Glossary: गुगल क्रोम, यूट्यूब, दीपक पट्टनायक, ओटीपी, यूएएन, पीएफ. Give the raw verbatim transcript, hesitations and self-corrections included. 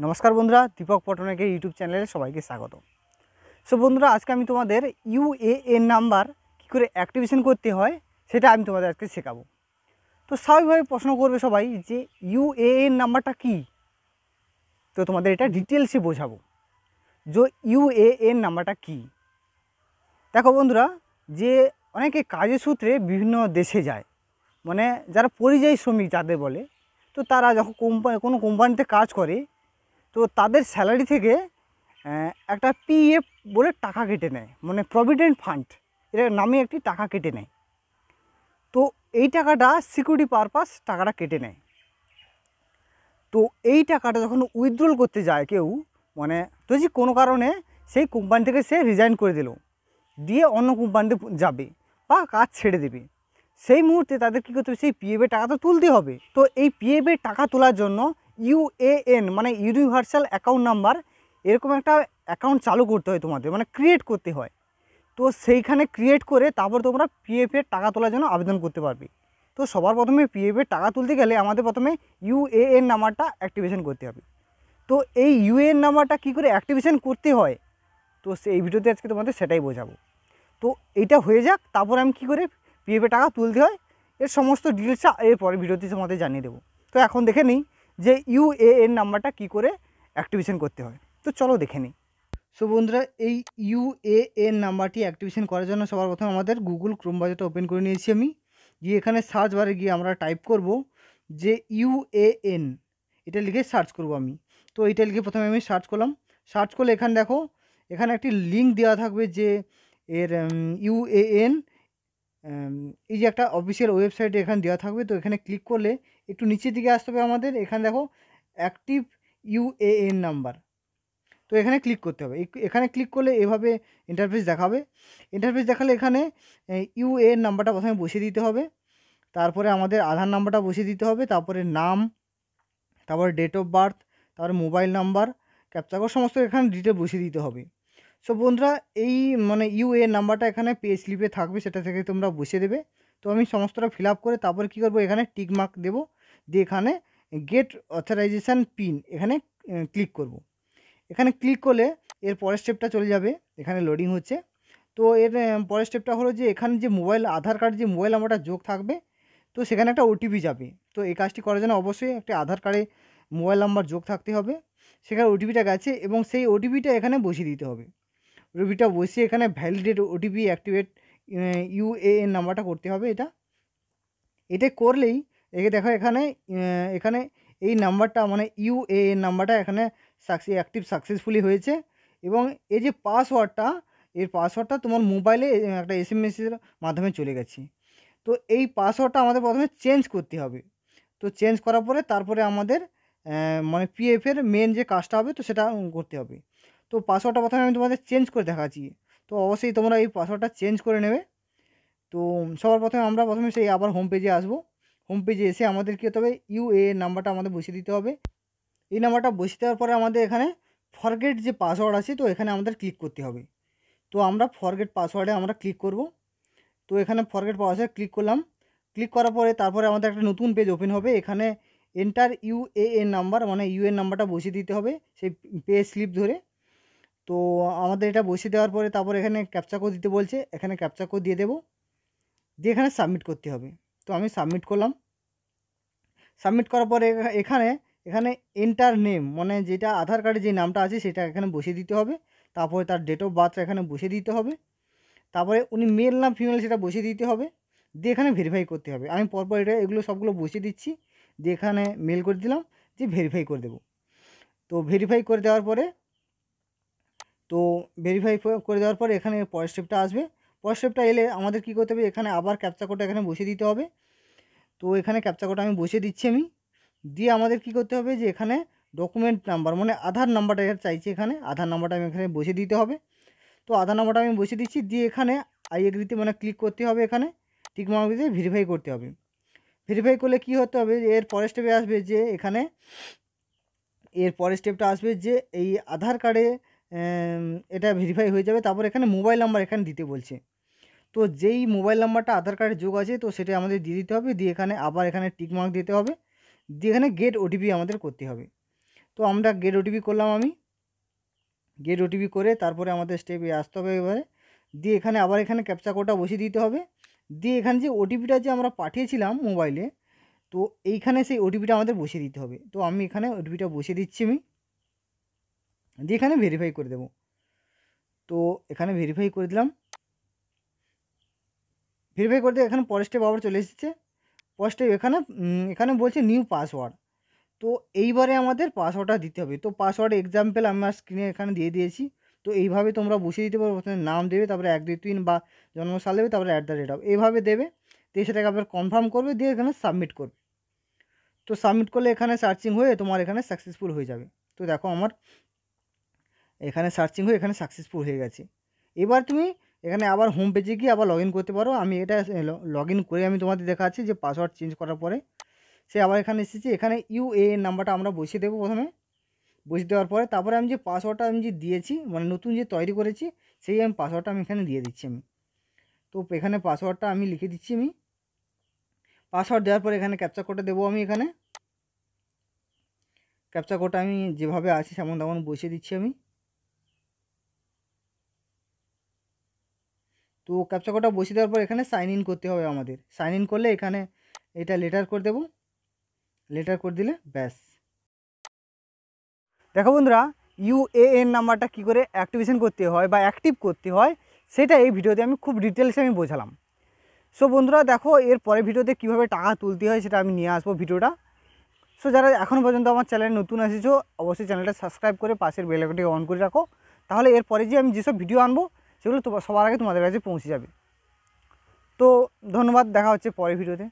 नमस्कार बंधुरा दीपक पट्टनायक यूट्यूब channel सबाई के स्वागत। सो बंधुरा आज के तुम्हारे यूएएन नम्बर कि एक्टिवेशन करते हैं से तुम्हारा आज के शेखाबो। तो स्वाभाविक प्रश्न करबे सबाई जे यूएएन नम्बर कि तो तुम्हारा ये डिटेल्स बोझाबो जो यूएएन नम्बर कि। देखो बंधुरा जे अनेके काजेर सूत्रे विभिन्न देशे जाए माने जारा परियायी श्रमिक जादेर बोले तो तारा जखन कोम्पानी कोनो कोम्पानीते काज करे तो तादेर सैलारि थेके एकटा पीएफ बोले टाका केटे नेय माने प्रविडेंट फांड एर नामे एकटी टाका केटे नेय। तो एई टाकाटा सिकिउरिटी पारपास टाकाटा केटे नेय। तो एई टाकाटा जखन उइथड्रल करते जाय केउ माने यदि कोनो कारणे सेई कोम्पानी थेके से रिजाइन करे दिल दिए अन्य कोम्पानीते जाबे बा काज छेड़े देबे सेई मुहूर्ते तादेर कि करते सेई पीएफ एर टाका तो तुलते होबे। तो एई पीएफ एर टाका तोलार जोन्नो यूएएन माने यूनिवर्सल अकाउंट नम्बर एरकम एक अकाउंट चालू करते हैं तुम्हारे माने क्रिएट करते हैं। तो सेइखाने क्रिएट करे तारपर तोमरा पीएफ एर टाका तोलार जोन्नो आवेदन करते पारबे। तो सबार प्रथमे पीएफ एर टाका तुलते गेले आमादेर प्रथमे यूएएन नम्बरटा एक्टिवेशन करते होबे। तो एई यूएएन नम्बरटा कि करे एक्टिवेशन करते हैं तो सेई भिडियोते आजके तोमादेर सेटाई बोझाबो। तो एटा हये जाक तारपर आमि कि करे पीएफ एर टाका तुलते हैं एर समस्त डिटेल्स एरपर भिडियोते तोमादेर जानिये देब। तो एखन देखे नेइ जे यूएएन नम्बरটা কি করে অ্যাক্টিভেশন করতে হয়। তো চলো দেখে নিই। সো বন্ধুরা এই ইউএএন নাম্বারটি অ্যাক্টিভেশন করার জন্য সবার প্রথমে আমাদের গুগল ক্রোম ব্রাউজারটা ওপেন করে নিয়েছি আমি। গিয়ে এখানে সার্চ বারে গিয়ে আমরা টাইপ করব যে ইউএএন, এটা লিখে সার্চ করব আমি। তো এটা লিখে প্রথমে আমি সার্চ করলাম। সার্চ করলে এখানে দেখো এখানে একটি লিংক দেওয়া থাকবে যে এর ইউএএন এই যে একটা অফিসিয়াল ওয়েবসাইটে এখানে দেওয়া থাকবে। তো এখানে ক্লিক করলে একটু নিচের দিকে আসতে হবে আমাদের। এখানে দেখো অ্যাক্টিভ ইউএএন নাম্বার, তো এখানে ক্লিক করতে হবে। এখানে ক্লিক করলে এভাবে ইন্টারফেস দেখাবে। ইন্টারফেস দেখালে এখানে ইউএএন নাম্বারটা প্রথমে বসিয়ে দিতে হবে, তারপরে আমাদের আধার নাম্বারটা বসিয়ে দিতে হবে, তারপরে নাম, তারপরে ডেট অফ বার্থ, তারপরে মোবাইল নাম্বার, ক্যাপচা কোড সমস্ত এখানে ডিটেল বসিয়ে দিতে হবে। সো বন্ধুরা এই মানে ইউএএন নাম্বারটা এখানে পে স্লিপে থাকবে, সেটা থেকে তোমরা বসিয়ে দেবে। তো আমি সমস্তটা ফিল আপ করে তারপর কী করবো এখানে টিক মার্ক দেবো, দিয়ে এখানে গেট অথরাইজেশান পিন এখানে ক্লিক করব। এখানে ক্লিক করলে এর পরের স্টেপটা চলে যাবে, এখানে লোডিং হচ্ছে। তো এর পরের স্টেপটা হলো যে এখানে যে মোবাইল আধার কার্ড যে মোবাইল নাম্বারটা যোগ থাকবে তো সেখানে একটা ওটিপি যাবে। তো এই কাজটি করার জন্য অবশ্যই একটা আধার কার্ডে মোবাইল নাম্বার যোগ থাকতে হবে, সেখানে ওটিপিটা গেছে এবং সেই ওটিপিটা এখানে বসিয়ে দিতে হবে। ওটিপিটা বসিয়ে এখানে ভ্যালিডেট ওটিপি অ্যাক্টিভেট ইউএএন নাম্বারটা করতে হবে। এটা এটা করলেই একে দেখো এখানে এখানে এই নাম্বারটা মানে ইউএএন নাম্বারটা এখানে সাকসে অ্যাক্টিভ সাকসেসফুলি হয়েছে। এবং এই যে পাসওয়ার্ডটা এর পাসওয়ার্ডটা তোমার মোবাইলে একটা এসএমএসের মাধ্যমে চলে গেছে। তো এই পাসওয়ার্ডটা আমাদের প্রথমে চেঞ্জ করতে হবে। তো চেঞ্জ করার পরে তারপরে আমাদের মানে পিএফ এর মেন যে কাজটা হবে তো সেটা করতে হবে। তো পাসওয়ার্ডটা প্রথমে আমি তোমাদের চেঞ্জ করে দেখাচ্ছি। তো অবশ্যই তোমরা এই পাসওয়ার্ডটা চেঞ্জ করে নেবে। তো সবার প্রথমে আমরা প্রথমে সেই আবার হোম পেজে আসবো। হোম পেজে এসে আমাদের কী হতে হবে ইউএএন নাম্বারটা আমাদের বসিয়ে দিতে হবে। এই নাম্বারটা বসিয়ে দেওয়ার পরে আমাদের এখানে ফরগেট যে পাসওয়ার্ড আছে তো এখানে আমাদের ক্লিক করতে হবে। তো আমরা ফরগেট পাসওয়ার্ডে আমরা ক্লিক করব। তো এখানে ফরগেট পাসওয়ার্ডে ক্লিক করলাম। ক্লিক করার পরে তারপরে আমাদের একটা নতুন পেজ ওপেন হবে। এখানে এন্টার ইউএএন নাম্বার মানে ইউএন নাম্বারটা বসিয়ে দিতে হবে সেই পে স্লিপ ধরে। তো আমাদের এটা বসিয়ে দেওয়ার পরে তারপর এখানে ক্যাপচা কোড দিতে বলছে, এখানে ক্যাপচা কোড দিয়ে দেবো, দিয়ে এখানে সাবমিট করতে হবে। তো আমি সাবমিট করলাম। সাবমিট করার পরে এখানে এখানে এন্টার নেম মানে যেটা আধার কার্ডে যে নামটা আছে সেটা এখানে বসিয়ে দিতে হবে, তারপরে তার ডেট অফ বার্থ এখানে বসিয়ে দিতে হবে, তারপরে উনি মেল না ফিমেল সেটা বসিয়ে দিতে হবে, দিয়ে এখানে ভেরিফাই করতে হবে। আমি পরপর এটা এগুলো সবগুলো বসিয়ে দিচ্ছি, দিয়ে এখানে মেল করে দিলাম যে ভেরিফাই করে দেবো। তো ভেরিফাই করে দেওয়ার পরে তো ভেরিফাই করে দেওয়ার পর এখানে পরের স্টেপটা আসবে। পরের স্টেপটা এলে আমাদের কী করতে হবে এখানে আবার ক্যাপচা কোডটা এখানে বসিয়ে দিতে হবে। তো এখানে ক্যাপচা কোডটা আমি বসিয়ে দিচ্ছি আমি, দিয়ে আমাদের কী করতে হবে যে এখানে ডকুমেন্ট নাম্বার মানে আধার নাম্বারটা চাইছি, এখানে আধার নাম্বারটা আমি এখানে বসিয়ে দিতে হবে। তো আধার নাম্বারটা আমি বসিয়ে দিচ্ছি, দিয়ে এখানে আই এগ্রিতে মানে ক্লিক করতে হবে, এখানে টিকমার্ক দিয়ে ভেরিফাই করতে হবে। ভেরিফাই করলে কী হতে হবে এর পরের স্টেপে আসবে যে এখানে এর পরের স্টেপটা আসবে যে এই আধার কার্ডে এটা ভেরিফাই হয়ে যাবে। তারপর এখানে মোবাইল নাম্বার এখানে দিতে বলছে। তো যেই মোবাইল নাম্বারটা আধার কার্ডে যোগ আছে তো সেটা আমাদের দিয়ে দিতে হবে, দিয়ে এখানে আবার এখানে টিকমার্ক দিতে হবে, দিয়ে এখানে গেট ওটিপি আমাদের করতে হবে। তো तो আমরা গেট ওটিপি করলাম আমি গেট ওটিপি করে তারপরে আমাদের স্টেপে আসতে হবে। এবারে দিয়ে এখানে আবার এখানে ক্যাপচা কোডটা বসিয়ে দিতে হবে। দিয়ে এখানে যে ওটিপিটা যে আমরা পাঠিয়েছিলাম মোবাইলে তো এইখানে সেই ওটিপিটা আমাদের বসিয়ে দিতে হবে। তো আমি এখানে ওটিপিটা বসিয়ে দিচ্ছি আমি, দিয়ে এখানে ভেরিফাই করে দেবো। তো এখানে ভেরিফাই করে দিলাম। ভেরিফাই করতে এখানে পরের স্টেপ আবার চলে এসেছে। পরের স্টেপ এখানে এখানে বলছে নিউ পাসওয়ার্ড। তো এইবারে আমাদের পাসওয়ার্ডটা দিতে হবে। তো পাসওয়ার্ড এক্সাম্পল আমার স্ক্রিনে এখানে দিয়ে দিয়েছি। তো এইভাবে তোমরা বসিয়ে দিতে পারো, প্রথমে নাম দেবে, তারপরে এক দুই তিন বা জন্মসাল দেবে, তারপরে অ্যাট দ্য রেট অফ এইভাবে দেবে। তো সেটাকে আপনার কনফার্ম করবে, দিয়ে এখানে সাবমিট করবে। তো সাবমিট করলে এখানে সার্চিং হয়ে তোমার এখানে সাকসেসফুল হয়ে যাবে। তো দেখো আমার এখানে সার্চিং হয়ে এখানে সাকসেসফুল হয়ে গেছে। এবার তুমি এখানে আবার হোম পেজে গিয়ে আবার লগ ইন করতে পারো। আমি এটা লগ ইন করে আমি তোমাদের দেখাচ্ছি যে পাসওয়ার্ড চেঞ্জ করার পরে সে আবার এখানে এসেছি। এখানে ইউএএন নাম্বারটা আমরা বসিয়ে দেবো প্রথমে, বসিয়ে দেওয়ার পরে তারপরে আমি যে পাসওয়ার্ডটা আমি যে দিয়েছি মানে নতুন যে তৈরি করেছি সেই আমি পাসওয়ার্ডটা আমি এখানে দিয়ে দিচ্ছি আমি। তো এখানে পাসওয়ার্ডটা আমি লিখে দিচ্ছি আমি। পাসওয়ার্ড দেওয়ার পরে এখানে ক্যাপচা কোডটা দেবো আমি। এখানে ক্যাপচা কোডটা আমি যেভাবে আছি সেমন তেমন বসিয়ে দিচ্ছি আমি। তো ক্যাপচা কোডটা বসিয়ে দেওয়ার পর এখানে সাইন ইন করতে হবে আমাদের। সাইন ইন করলে এখানে এটা লেটার করে দেবো, লেটার করে দিলে ব্যাস। দেখো বন্ধুরা, ইউএএন নাম্বারটা কী করে অ্যাক্টিভেশন করতে হয় বা অ্যাক্টিভ করতে হয় সেটা এই ভিডিওতে আমি খুব ডিটেলসে আমি বোঝালাম। সো বন্ধুরা দেখো, এর পরের ভিডিওতে কীভাবে টাকা তুলতে হয় সেটা আমি নিয়ে আসবো ভিডিওটা। সো যারা এখনও পর্যন্ত আমার চ্যানেলে নতুন এসেছো অবশ্যই চ্যানেলটা সাবস্ক্রাইব করে পাশের বেল আইকনটি অন করে রাখো, তাহলে এর পরে যে আমি যেসব ভিডিও আনবো সেগুলো সবার আগে তোমাদের কাছে পৌঁছে যাবে। তো ধন্যবাদ, দেখা হচ্ছে পরের ভিডিওতে।